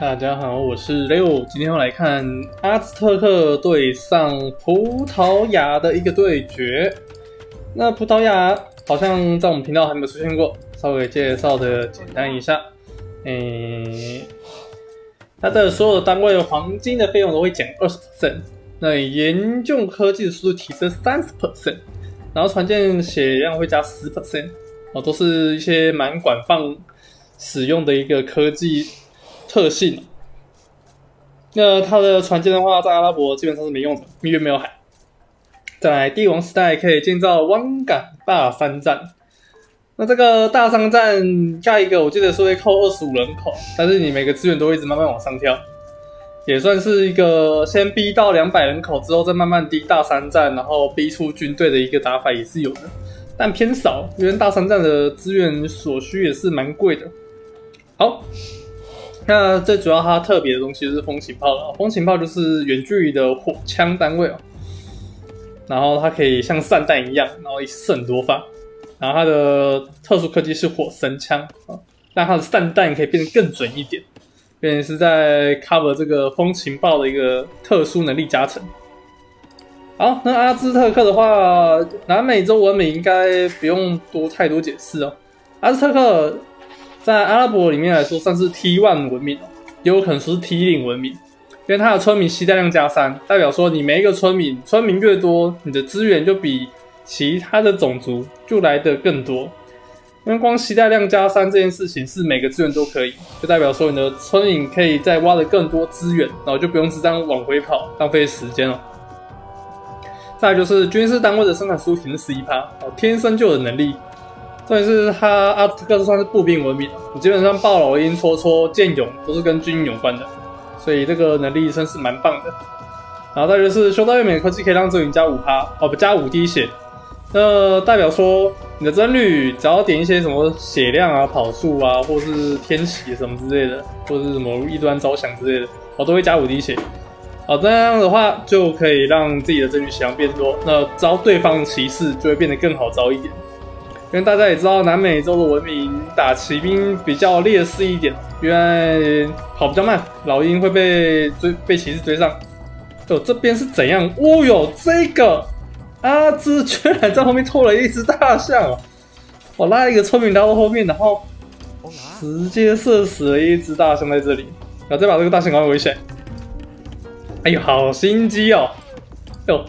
大家好，我是 Leo， 今天要来看阿兹特克对上葡萄牙的一个对决。那葡萄牙好像在我们频道还没有出现过，稍微介绍的简单一下。它的所有的单位黄金的费用都会减 20%， 那研究科技的速度提升 30%， 然后船舰血量会加 10%， 哦，都是一些蛮广泛使用的一个科技 特性。那它的船舰的话，在阿拉伯基本上是没用的，因为没有海。再来，帝王时代可以建造湾港大商站。那这个大商站盖一个，我记得是会扣25人口，但是你每个资源都会一直慢慢往上跳，也算是一个先逼到200人口之后，再慢慢低大商站，然后逼出军队的一个打法也是有的，但偏少，因为大商站的资源所需也是蛮贵的。好。 那最主要它特别的东西就是风琴炮了，风琴炮就是远距离的火枪单位哦，然后它可以像散弹一样，然后一次很多发，然后它的特殊科技是火神枪啊，让它的散弹可以变得更准一点，变成是在 cover 这个风琴炮的一个特殊能力加成。好，那阿兹特克的话，南美洲文明应该不用太多解释哦，阿兹特克 在阿拉伯里面来说，算是 T1 文明，也有可能说是 T0 文明，因为它的村民携带量加 3， 代表说你每一个村民越多，你的资源就比其他的种族就来得更多。因为光携带量加3这件事情是每个资源都可以，就代表说你的村民可以再挖得更多资源，然后就不用是这样往回跑，浪费时间了。再来就是军事单位的生产速度是 11%， 天生就有能力。 但是它阿兹特克算是步兵文明，你基本上暴老鹰、戳戳、剑勇都是跟军有关的，所以这个能力算是蛮棒的。然后再就是修道院美科技可以让增援加 5%， 哦不加5滴血，那代表说你的增率只要点一些什么血量啊、跑速啊，或是天喜什么之类的，或是什么异端招降之类的，哦都会加5滴血。哦这样的话就可以让自己的增率血量变多，那招对方骑士就会变得更好招一点。 因为大家也知道，南美洲的文明打骑兵比较劣势一点，因为跑比较慢，老鹰会被骑士追上。哦，这边是怎样？哦哟，这个阿兹居然在后面拖了一只大象，我拉一个村民拉到后面，然后直接射死了一只大象在这里，然后再把这个大象搞回血。哎呦，好心机哦！哟，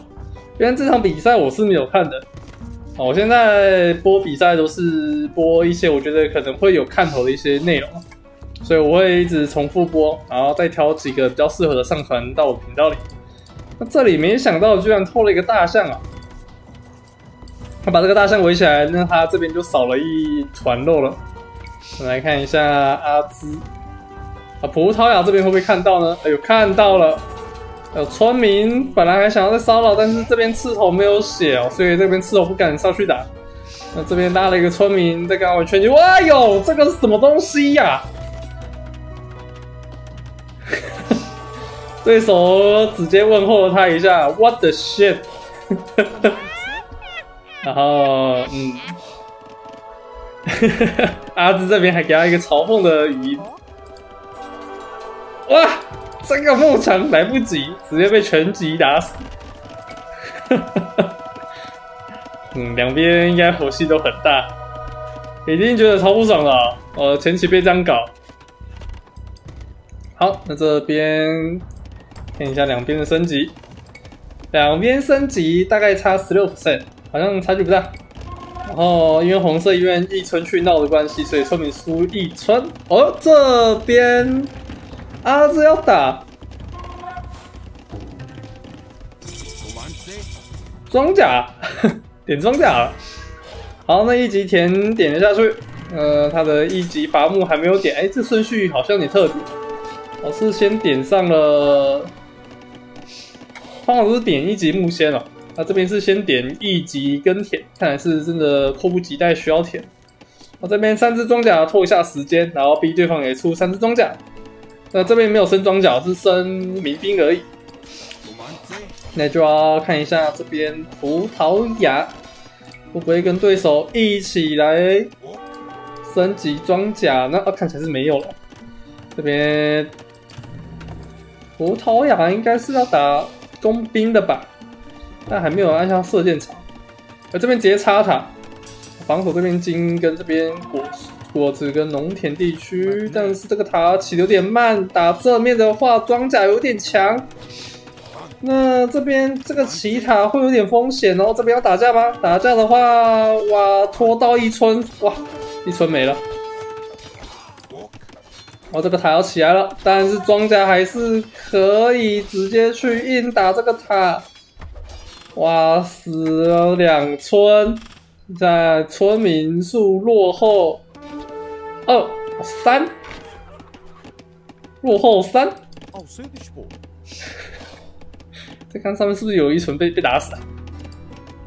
因为这场比赛我是没有看的。 哦，我现在播比赛都是播一些我觉得可能会有看头的一些内容，所以我会一直重复播，然后再挑几个比较适合的上传到我频道里。那这里没想到居然偷了一个大象啊！他把这个大象围起来，那他这边就少了一团肉了。我们来看一下葡萄牙这边会不会看到呢？哎呦，看到了！ 有村民本来还想要再骚扰，但是这边刺头没有血哦，所以这边刺头不敢上去打。那这边拉了一个村民在跟他玩拳击，哇哟，这个是什么东西呀、啊？对手直接问候了他一下 ，What the shit？ 然后阿兹这边还给他一个嘲讽的语音，哇！ 这个牧场来不及，直接被拳击打死。两边应该火气都很大，已经觉得超不爽了。前期被这样搞。好，那这边看一下两边的升级，两边升级大概差 16%， 好像差距不大。然后因为红色医院一村去闹的关系，所以村民输一村。哦，这边 阿兹要打装甲，点装甲了。好，那一级甜点了下去。他的一级伐木还没有点，哎，这顺序好像有点特别。我是先点上了，通常都是点一级木先哦。那这边是先点一级跟田，看来是真的迫不及待需要田。我这边3只装甲拖一下时间，然后逼对方也出3只装甲。 那这边没有升装甲，是升民兵而已。那就要看一下这边葡萄牙会不会跟对手一起来升级装甲呢？啊，看起来是没有了。这边葡萄牙应该是要打工兵的吧？但还没有按下射箭场。这边直接插塔，防守这边金跟这边果子跟农田地区。但是这个塔起得有点慢，打正面的话装甲有点强。那这边这个起塔会有点风险哦。这边要打架吗？打架的话，哇，拖到一村，哇，一村没了。 哦，这个塔要起来了，但是庄家还是可以直接去硬打这个塔。哇，死了两村，在村民数落后3，落后3。哦，再看上面是不是有一村被打死啊？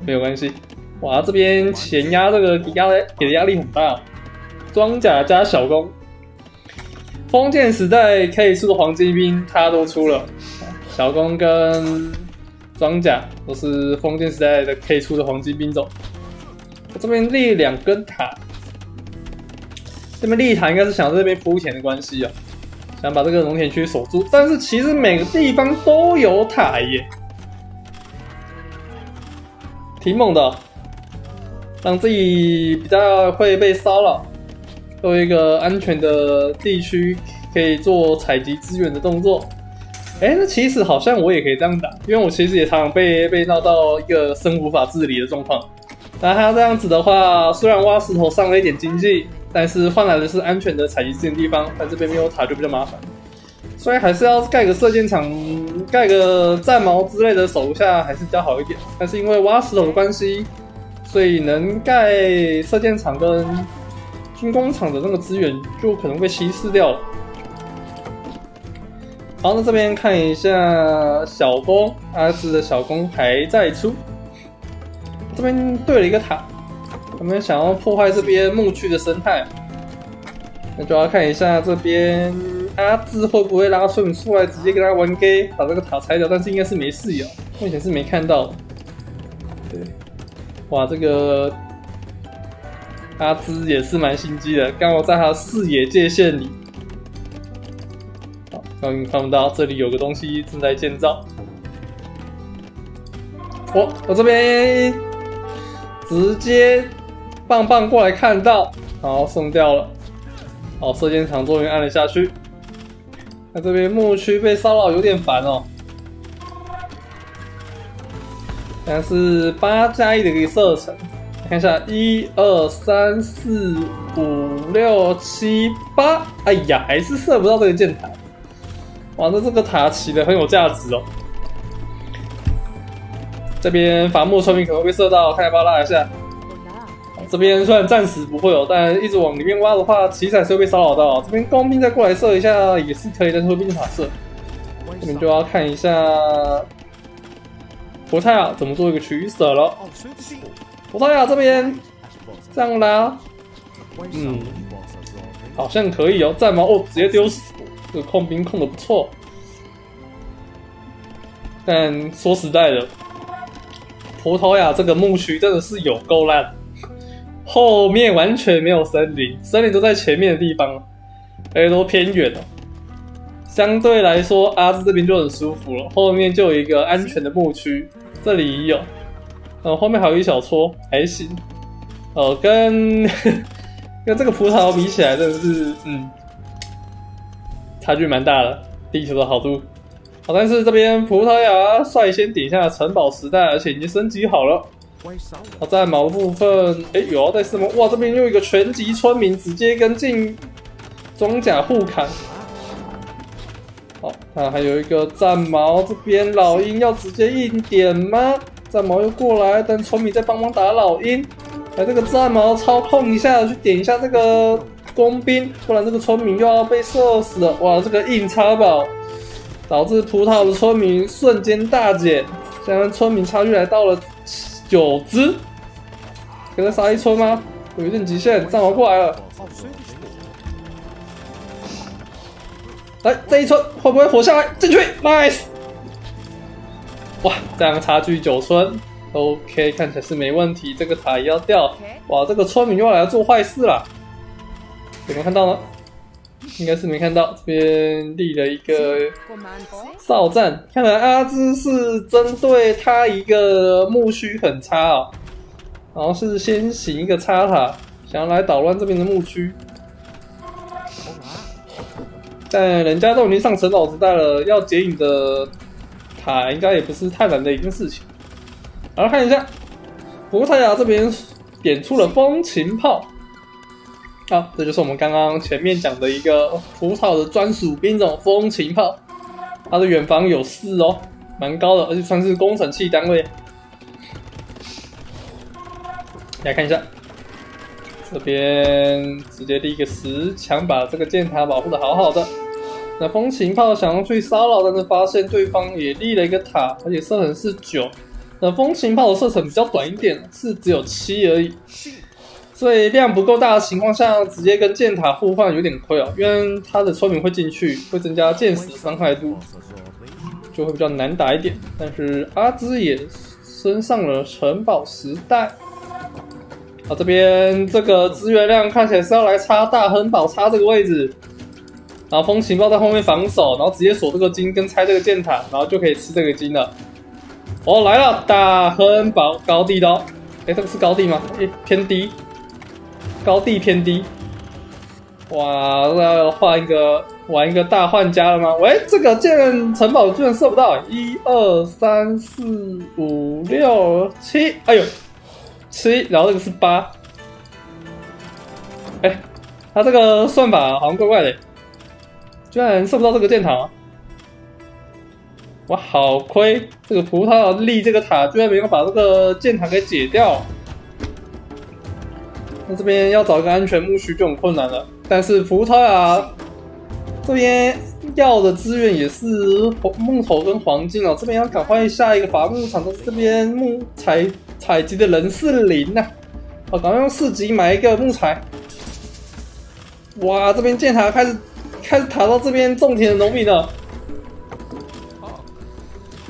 没有关系。哇，这边前压这个给的压力很大，装甲加小弓。 封建时代可以出的黄金兵，他都出了。小弓跟装甲都是封建时代的可以出的黄金兵种。我这边立两根塔，这边立塔应该是想在这边铺田的关系啊，想把这个农田区守住。但是其实每个地方都有塔耶，挺猛的，让自己比较会被骚扰。 做一个安全的地区，可以做采集资源的动作。那其实好像我也可以这样打，因为我其实也常常被闹到一个生无法自理的状况。那他这样子的话，虽然挖石头上了一点经济，但是换来的是安全的采集资源地方。但这边没有塔就比较麻烦，所以还是要盖个射箭场、盖个战矛之类的守一下还是比较好一点。但是因为挖石头的关系，所以能盖射箭场跟 军工厂的那个资源就可能被稀释掉了。好，那这边看一下小弓，阿志的小弓还在出。这边对了一个塔，我们想要破坏这边牧区的生态，那就要看一下这边阿志会不会拉村民出来，直接跟他玩 gay， 把这个塔拆掉。但是应该是没视野，目前是没看到的。对，哇，这个 阿兹也是蛮心机的，刚好在他视野界限里。好，刚刚看不到这里有个东西正在建造。我这边直接棒棒过来看到，然后送掉了。好，射箭场终于按了下去。那这边牧区被骚扰有点烦哦。但是8+1的一个射程。 看一下，1、2、3、4、5、6、7、8，哎呀，还是射不到这个箭塔。哇，那这个塔起的很有价值哦。这边伐木村民可能会射到，看要不要拉一下。这边虽然暂时不会哦，但一直往里面挖的话，其实还是会被骚扰到。这边工兵再过来射一下也是可以，但是会被箭塔射。我们就要看一下葡萄牙怎么做一个取舍了。 葡萄牙这边这样拉，好像可以哦。战矛哦，直接丢死，这个控兵控的不错。但说实在的，葡萄牙这个牧区真的是有够烂，后面完全没有森林，森林都在前面的地方，而且都偏远哦。相对来说，阿兹这边就很舒服了，后面就有一个安全的牧区，这里也有。 后面还有一小撮，还行。跟这个葡萄比起来，真的是差距蛮大的。地球的好度，好，但是这边葡萄牙率先顶下城堡时代，而且已经升级好了。好，在毛部分，有要再试吗？哇，这边又一个全级村民直接跟进装甲互砍。好，那还有一个战矛，这边老鹰要直接硬点吗？ 战矛又过来，但村民在帮忙打老鹰，来这个战矛操控一下，去点一下这个工兵，不然这个村民又要被射死了。哇，这个硬插宝导致葡萄的村民瞬间大减，现在村民差距来到了9只，可以再杀一村吗？有一定极限，战矛过来了，来这一村会不会活下来？进去 ，nice。 哇，这样差距9村 ，OK， 看起来是没问题。这个塔也要掉，哇，这个村民又要来做坏事了，有没有看到呢？应该是没看到。这边立了一个哨站，看来阿兹是针对他一个木区很差哦，然后是先行一个插塔，想要来捣乱这边的木区。 但人家都已经上城老时代了，要解你的塔应该也不是太难的一件事情。好，看一下，葡萄牙这边点出了风琴炮，啊，这就是我们刚刚前面讲的一个葡萄的专属兵种风琴炮，它的远防有4哦，蛮高的，而且算是工程器单位。来看一下，这边直接立一个石墙，把这个箭塔保护的好好的。 那风琴炮想要去骚扰，但是发现对方也立了一个塔，而且射程是9。那风琴炮的射程比较短一点，是只有7而已，所以量不够大的情况下，直接跟箭塔互换有点亏哦，因为他的村民会进去，会增加箭矢伤害度，就会比较难打一点。但是阿兹也升上了城堡时代。好，这边这个资源量看起来是要来插大亨堡，插这个位置。 然后风情炮在后面防守，然后直接锁这个金跟拆这个箭塔，然后就可以吃这个金了。哦，来了，大亨堡高地刀，哎，这个是高地吗？哎，偏低，高地偏低。哇，要换一个，玩一个大换家了吗？喂，这个建城堡居然射不到，1、2、3、4、5、6、7，哎呦，7，然后这个是8。哎，他这个算法好像怪怪的。 居然射不到这个箭塔、啊，哇，好亏！这个葡萄立这个塔，居然没有把这个箭塔给解掉。那这边要找一个安全木区就很困难了。但是葡萄牙这边要的资源也是木头跟黄金哦，这边要赶快下一个伐木场，但是这边木材采集的人是0呐、啊。哦，赶快用4级买一个木材。哇，这边箭塔开始打到这边种田的农民了，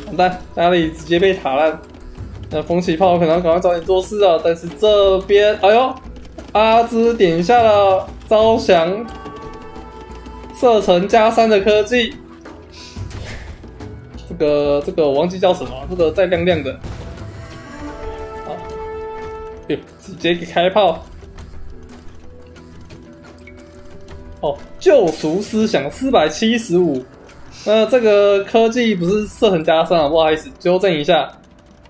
完蛋，家里直接被塔烂。那风起炮可能赶快早点做事了，但是这边，哎呦，阿兹点下了招降，射程+3的科技。这个我忘记叫什么，这个再亮亮的，好，哟，直接给开炮。 哦，救赎思想475，那这个科技不是射程+3啊，不好意思，纠正一下，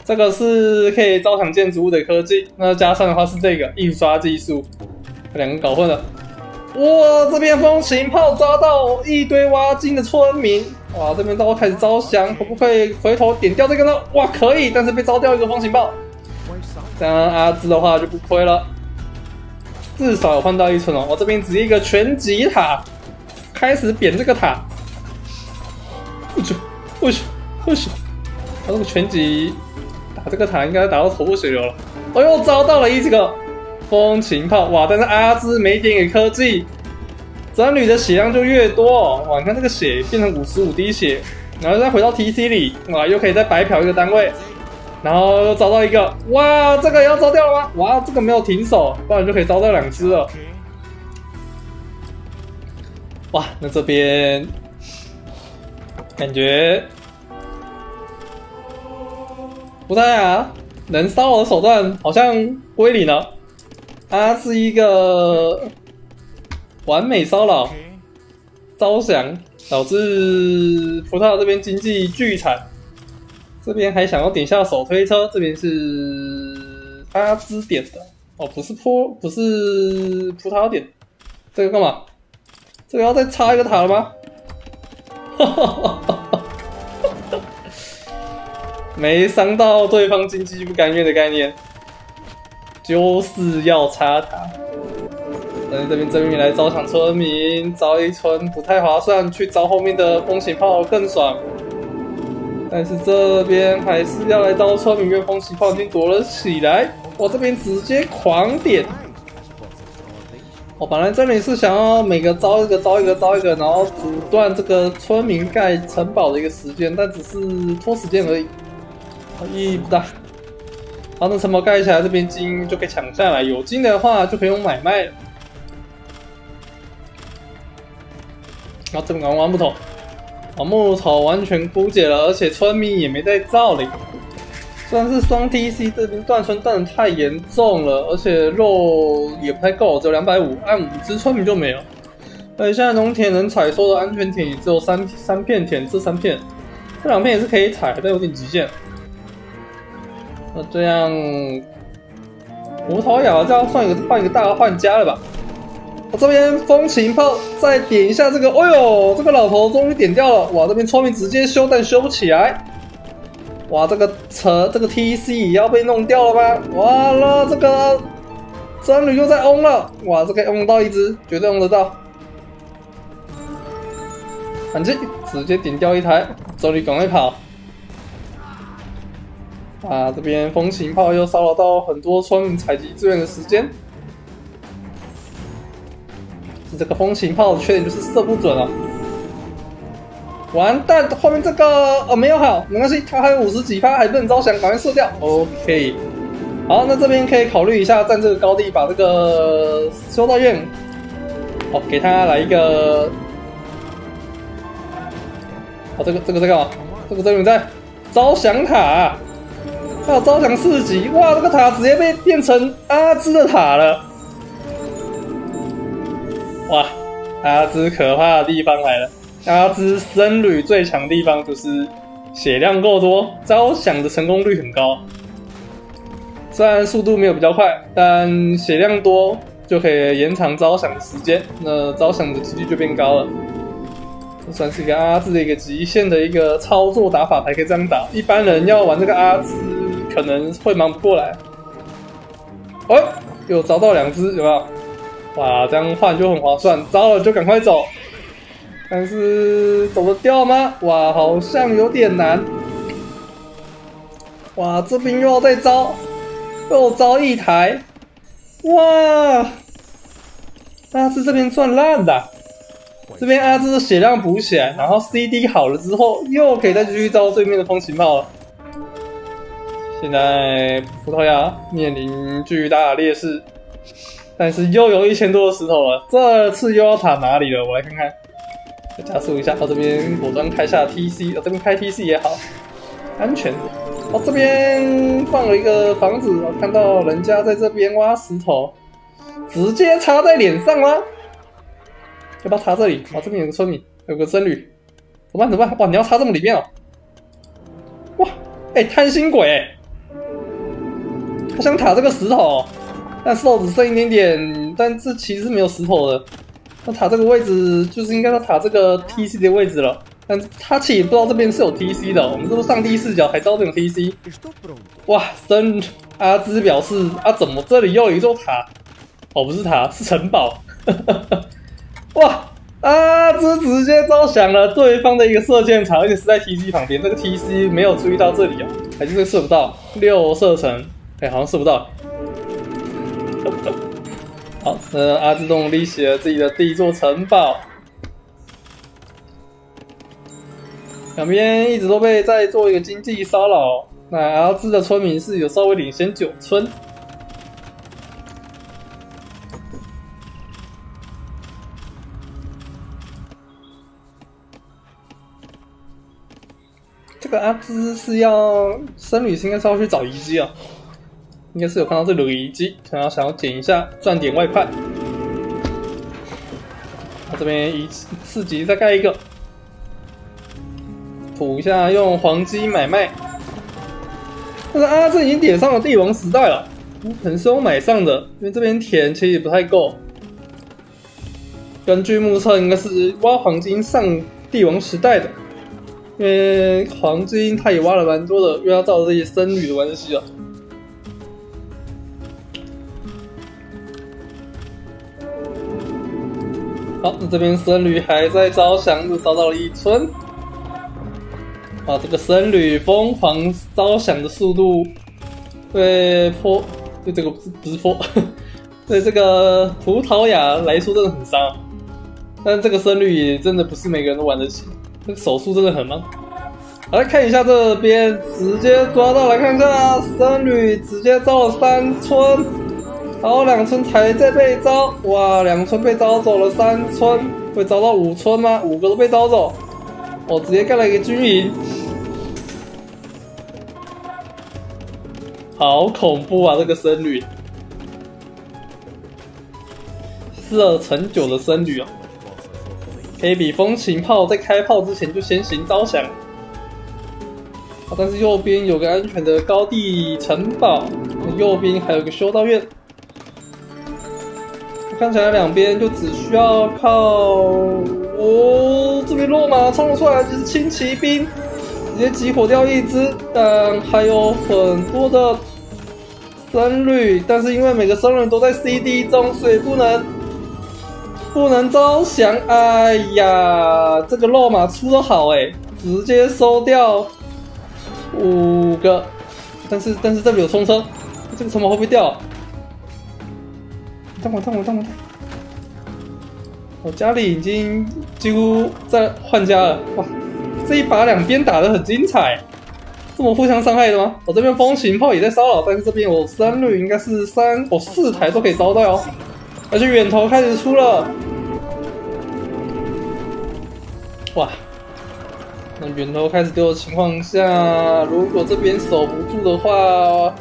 这个是可以招降建筑物的科技，那+3的话是这个印刷技术，两个搞混了。哇，这边风琴炮抓到一堆挖金的村民，哇，这边到开始招降，可不可以回头点掉这个呢？哇，可以，但是被招掉一个风琴炮，这样阿兹的话就不亏了。 至少有换到一村哦，我这边直接一个全击塔，开始扁这个塔。我去，我去，我去！他这个全击打这个塔应该打到头破血流了。哎呦，遭到了一个风琴炮，哇！但是阿兹没点给科技，僧侣的血量就越多哦。哇，你看这个血变成55滴血，然后再回到 TC 里，哇，又可以再白嫖一个单位。 然后又找到一个，哇，这个也要招掉了吗？哇，这个没有停手，不然就可以招掉2只了。哇，那这边感觉葡萄牙人骚扰的手段好像归零了，它是一个完美骚扰，招降导致葡萄牙这边经济巨惨。 这边还想要点下手推车，这边是阿兹点的哦，不是葡萄点，这个干嘛？这个要再插一个塔了吗？哈哈哈哈哈！没伤到对方经济不甘愿的概念，就是要插塔。但是这边正面来招抢村民，招一村不太划算，去招后面的风琴炮更爽。 但是这边还是要来招村民，因为风琴炮已经躲了起来。我这边直接狂点。我本来这里是想要每个招一个、招一个、招一个，然后阻断这个村民盖城堡的一个时间，但只是拖时间而已，意义不大。好，那城堡盖起来，这边金就可以抢下来，有金的话就可以用买卖了。要正常玩木头，把木头完全枯竭了，而且村民也没在造林。虽然是双 TC， 这边断村断的太严重了，而且肉也不太够，只有250，按5只村民就没有。而且现在农田能采收的安全田也只有三片田，这3片，这2片也是可以采，但有点极限。那这样，无头咬了，这样换一个大的换家了吧？ 我这边风琴炮再点一下这个，哎呦，这个老头终于点掉了！哇，这边村民直接修，但修不起来。哇，这个 TC 也要被弄掉了吗？哇了，这个僧侣又在嗡了！哇，这个嗡到1只，绝对嗡得到。反击，直接点掉1台，僧侣赶快跑！啊，这边风琴炮又骚扰到很多村民采集资源的时间。 这个风琴炮的缺点就是射不准了，完蛋！后面这个没有好，没关系，他还有50几发，还不能招降，赶快射掉。OK， 好，那这边可以考虑一下占这个高地，把这个修道院，好，给他来一个。好，这个在干嘛？这个这边在招降塔，还有招降4级，哇，这个塔直接被变成阿兹的塔了。 哇，阿兹可怕的地方来了！阿兹僧侣最强的地方就是血量够多，招降的成功率很高。虽然速度没有比较快，但血量多就可以延长招降的时间，那招降的几率就变高了。这算是一个阿兹的一个极限的一个操作打法才可以这样打，一般人要玩这个阿兹可能会忙不过来。哦，又找到2只，有没有？ 哇，这样换就很划算，糟了就赶快走。但是走得掉吗？哇，好像有点难。哇，这边又要再招，又招1台。哇，阿兹这边赚烂了。这边阿兹的血量补起来，然后 CD 好了之后，又可以再继续招对面的风琴炮了。现在葡萄牙面临巨大的劣势。 但是又有1000多的石头了，这次又要塔哪里了？我来看看，再加速一下。到这边果断开下 TC， 这边开 TC 也好，安全。哦，这边放了一个房子，我看到人家在这边挖石头，直接插在脸上吗？要不要插这里？哇，这边有个村民，有个僧侣，怎么办？哇，你要插这么里面哦！哇，哎，贪心鬼、欸，他想塔这个石头、哦。 但石头只剩一点点，但这其实是没有石头的。那塔这个位置就是应该要塔这个 TC 的位置了，但他其实也不知道这边是有 TC 的。我们这是上帝视角才知道这种 TC。哇，阿兹表示啊，怎么这里又有一座塔？哦，不是塔，是城堡。哇，阿兹直接招降了对方的一个射箭场，而且是在 TC 旁边。这个 TC 没有注意到这里啊，还是射不到6射程，哎，好像射不到。 好，阿兹终于立起了自己的第1座城堡，两边一直都被在做一个经济骚扰。那阿兹的村民是有稍微领先9村。这个阿兹是要僧侣，应该是要去找遗迹啊。 应该是有看到这里有遗迹，然后想要捡一下赚点外快。我这边4级再盖一个，补一下用黄金买卖。但是阿正已经点上了帝王时代了，可能是我买上的，因为这边田其实也不太够。根据目测，应该是挖黄金上帝王时代的，因为黄金他也挖了蛮多的，又要照这些僧侣的关系了。 好，这边僧侣还在招降，又招到了1村。哇，这个僧侣疯狂招降的速度，对这个不是坡，对这个葡萄牙来说真的很伤。但这个僧侣也真的不是每个人都玩得起，这个手速真的很慢。好，来看一下这边，直接抓到来看一下，僧侣直接招了3村。 然后2村才在被招，哇，2村被招走了3村，会遭到五村吗？5个都被招走，我直接干了一个军营，好恐怖啊！这个僧侣，4.9的僧侣啊，可以比风琴炮在开炮之前就先行招降。 但是右边有个安全的高地城堡，右边还有个修道院。看起来两边就只需要靠哦，这边落马冲了出来就是轻骑兵，直接集火掉一只，但还有很多的僧侣，但是因为每个僧人都在 CD 中，所以不能招降。哎呀，这个落马出的好哎，直接收掉。 5个，但是这里有冲车，这个城堡会不会掉、啊？我等，我家里已经几乎在换家了。哇，这一把两边打得很精彩，这么互相伤害的吗？我这边风琴炮也在骚扰，但是这边我三率应该是4台都可以招待哦，而且远投开始出了。哇！ 那源头开始丢的情况下，如果这边守不住的话，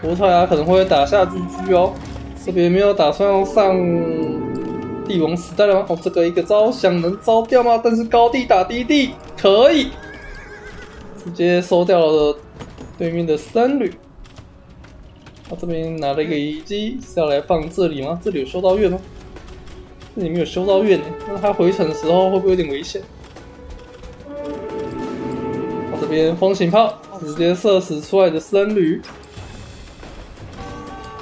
葡萄牙可能会打下GG哦。这边没有打算要上帝王时代了吗？哦，这个一个招降能招掉吗？但是高地打低地可以，直接收掉了对面的僧侣。他、这边拿了一个遗迹是要来放这里吗？这里有修道院吗？这里没有修道院，那他回城的时候会不会有点危险？ 这边风琴炮直接射死出来的僧侣，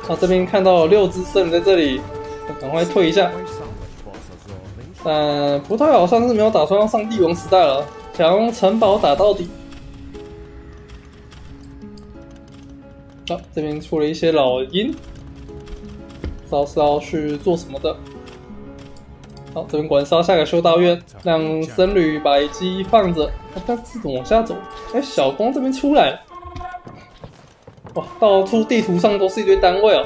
啊，这边看到6只僧侣在这里，赶快退一下。但葡萄牙好像是没有打算要上帝王时代了，想用城堡打到底。啊，这边出了一些老鹰，不知道是要去做什么的。好，这边管烧下个修道院，让僧侣把遗迹放着。 但是往下走，哎，小光这边出来了，哇，到处地图上都是一堆单位哦。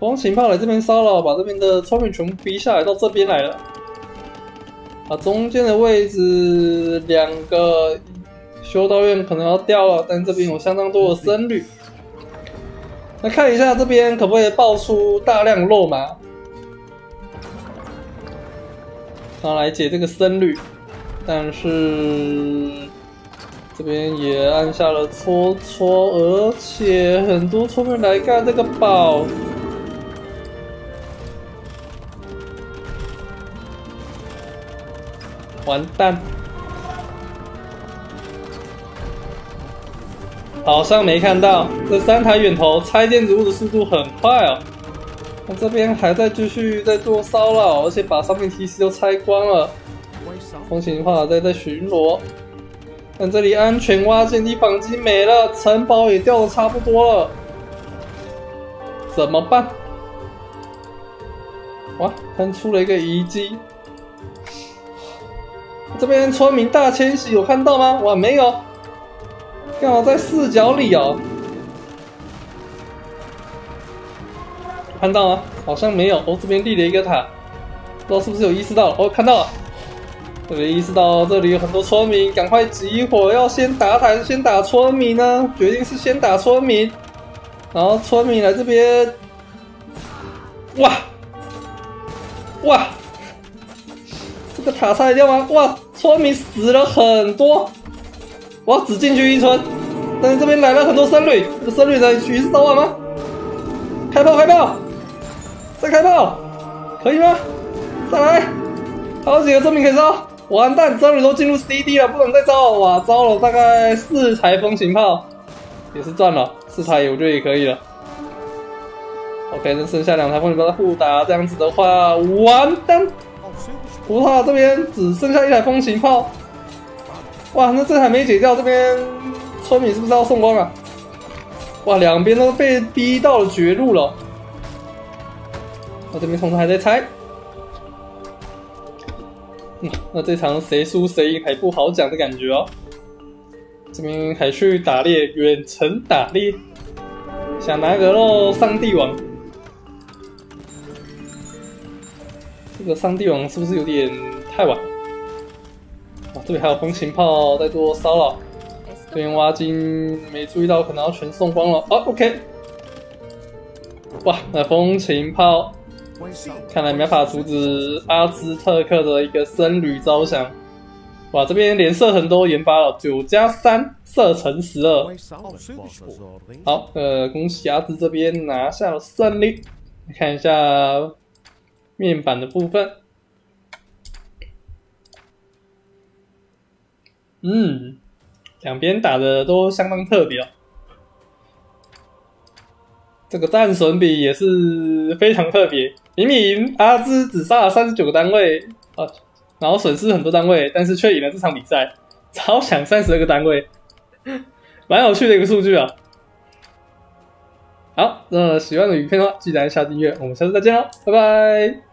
光情报来这边骚扰，把这边的村民全部逼下来，到这边来了。啊，中间的位置2个修道院可能要掉了，但这边有相当多的僧侣。那看一下这边可不可以爆出大量肉麻，然后来解这个僧侣。 但是这边也按下了搓搓，而且很多村民来干这个宝。完蛋，好像没看到这3台远投拆建筑物的速度很快哦。那这边还在继续在做骚扰，而且把上面 TC 都拆光了。 风琴炮在巡逻，但这里安全挖建地绑机没了，城堡也掉的差不多了，怎么办？哇，喷出了一个遗迹，这边村民大迁徙有看到吗？哇，没有，刚好在视角里哦，看到吗？好像没有。哦，这边立了一个塔，不知道是不是有意识到了？哦，看到了。 我意识到这里有很多村民，赶快集火！要先打塔还是先打村民呢？决定是先打村民，然后村民来这边，哇，这个塔拆掉吗？哇，村民死了很多，我要只进去一村，但是这边来了很多僧侣，这个僧侣的局势早晚吗？开炮！再开炮，可以吗？再来，好几个村民可以烧。 完蛋，僧侣都进入 CD 了，不能再招了哇！招了大概4台风琴炮，也是赚了，4台我觉得也可以了。OK， 那剩下2台风琴炮在互打，这样子的话，完蛋！葡萄这边只剩下1台风琴炮，哇，那这还没解掉，这边村民是不是要送光啊？哇，两边都被逼到了绝路了。我这边同时还在拆。 那这场谁输谁赢还不好讲的感觉哦。这边还去打猎，远程打猎，想拿个肉上帝王。这个上帝王是不是有点太晚？哇，这里还有风琴炮在做骚扰，这边挖金没注意到，可能要全送光了。哦 ，OK。哇，那风琴炮看来没法阻止阿兹特克的一个僧侣招降。哇，这边连射程都研发了，9+3射程12。好，恭喜阿兹这边拿下了胜利。看一下。 面板的部分，两边打的都相当特别哦。这个战损比也是非常特别，明明阿兹只杀了39个单位啊，然后损失很多单位，但是却赢了这场比赛，超强32个单位，蛮有趣的一个数据啊。好，那喜欢的影片的话，记得按下订阅，我们下次再见喽，拜拜。